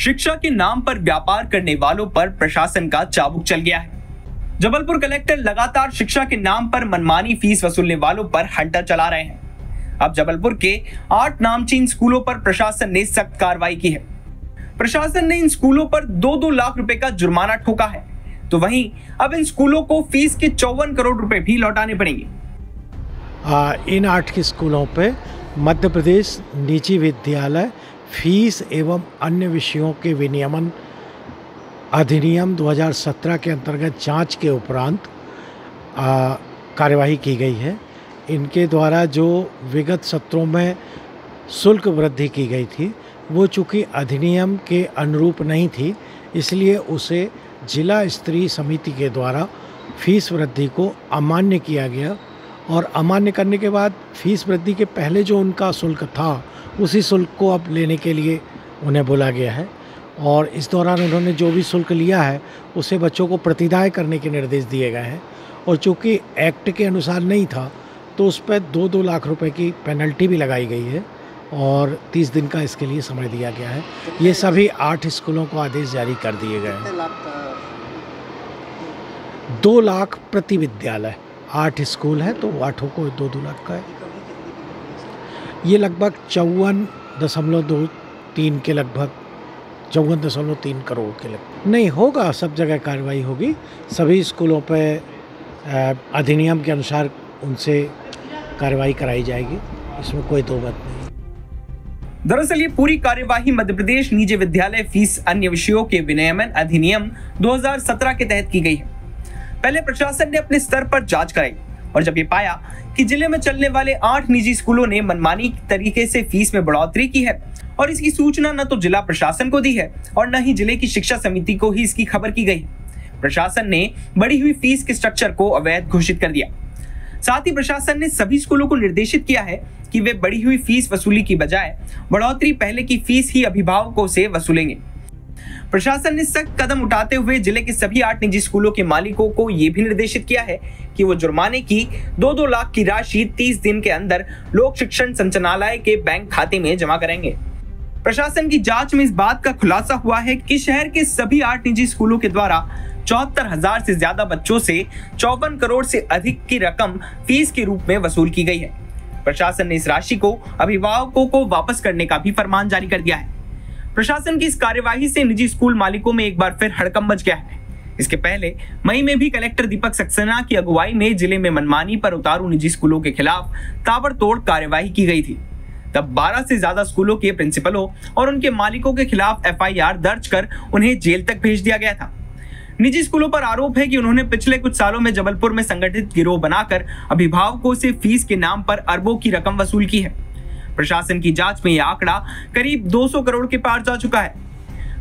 शिक्षा के नाम पर व्यापार करने वालों पर प्रशासन का चाबुक चल गया है। जबलपुर कलेक्टर लगातार शिक्षा के नाम पर मनमानी फीस वसूलने वालों पर हंटर चला रहे हैं। अब जबलपुर के 8 नामचीन स्कूलों पर प्रशासन ने सख्त कार्रवाई की है। प्रशासन ने इन स्कूलों पर 2-2 लाख रुपए का जुर्माना ठोका है, तो वहीं अब इन स्कूलों को फीस के 54 करोड़ रुपए भी लौटाने पड़ेंगे। इन 8 के स्कूलों पे मध्य प्रदेश निजी विद्यालय फीस एवं अन्य विषयों के विनियमन अधिनियम 2017 के अंतर्गत जांच के उपरांत कार्यवाही की गई है। इनके द्वारा जो विगत सत्रों में शुल्क वृद्धि की गई थी वो चूँकि अधिनियम के अनुरूप नहीं थी, इसलिए उसे जिला स्तरीय समिति के द्वारा फीस वृद्धि को अमान्य किया गया और अमान्य करने के बाद फीस वृद्धि के पहले जो उनका शुल्क था उसी शुल्क को अब लेने के लिए उन्हें बोला गया है और इस दौरान उन्होंने जो भी शुल्क लिया है उसे बच्चों को प्रतिदाय करने के निर्देश दिए गए हैं और चूँकि एक्ट के अनुसार नहीं था तो उस पर 2-2 लाख रुपए की पेनल्टी भी लगाई गई है और 30 दिन का इसके लिए समय दिया गया है। ये सभी 8 स्कूलों को आदेश जारी कर दिए गए हैं। 2 लाख प्रति विद्यालय, 8 स्कूल हैं तो 8 को 2-2 लाख का है। ये लगभग 54.23 के लगभग 54.3 करोड़ के लगभग नहीं होगा। सब जगह कार्रवाई होगी, सभी स्कूलों पर अधिनियम के अनुसार उनसे कार्रवाई कराई जाएगी, इसमें कोई दो बात नहीं। दरअसल ये पूरी कार्यवाही मध्य प्रदेश निजी विद्यालय फीस अन्य विषयों के विनियमन अधिनियम 2017 के तहत की गई है। पहले प्रशासन ने अपने स्तर पर जांच कराई और जब ये पाया कि जिले में चलने वाले 8 निजी स्कूलों ने मनमानी तरीके से फीस में बढ़ोतरी की है और इसकी सूचना न तो जिला प्रशासन को दी है और न ही जिले की शिक्षा समिति को ही इसकी खबर की गई। प्रशासन ने बढ़ी हुई फीस के स्ट्रक्चर को अवैध घोषित कर दिया। साथ ही प्रशासन ने सभी स्कूलों को निर्देशित किया है कि वे बढ़ी हुई फीस वसूली की बजाय बढ़ोतरी पहले की फीस ही अभिभावकों से वसूलेंगे। प्रशासन ने सख्त कदम उठाते हुए जिले के सभी 8 निजी स्कूलों के मालिकों को यह भी निर्देशित किया है कि वो जुर्माने की 2-2 लाख की राशि 30 दिन के अंदर लोक शिक्षण संचालनालय के बैंक खाते में जमा करेंगे। प्रशासन की जाँच में इस बात का खुलासा हुआ है कि शहर के सभी 8 निजी स्कूलों के द्वारा 74,000 से ज्यादा बच्चों से 54 करोड़ से अधिक की रकम फीस के रूप में वसूल की गई है। प्रशासन ने इस राशि को अभिभावकों को वापस करने का भी फरमान जारी कर दिया है। प्रशासन की इस कार्यवाही से निजी स्कूल मालिकों में एक बार फिर हड़कंप मच गया है। इसके पहले मई में भी कलेक्टर दीपक सक्सेना की अगुवाई में जिले में मनमानी पर उतारू निजी स्कूलों के खिलाफ ताबड़तोड़ कार्यवाही की गई थी। तब 12 से ज्यादा स्कूलों के प्रिंसिपलों और उनके मालिकों के खिलाफ FIR दर्ज कर उन्हें जेल तक भेज दिया गया था। निजी स्कूलों पर आरोप है कि उन्होंने पिछले कुछ सालों में जबलपुर में संगठित गिरोह बनाकर अभिभावकों से फीस के नाम पर अरबों की रकम वसूल की है। प्रशासन की जांच में यह आंकड़ा करीब 200 करोड़ के पार जा चुका है।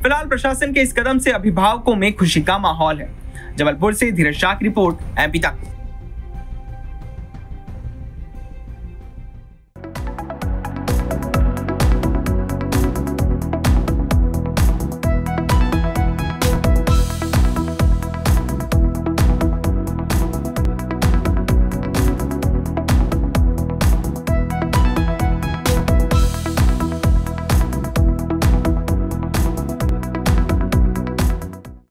फिलहाल प्रशासन के इस कदम से अभिभावकों में खुशी का माहौल है। जबलपुर से धीरज शाह की रिपोर्ट, MP तक।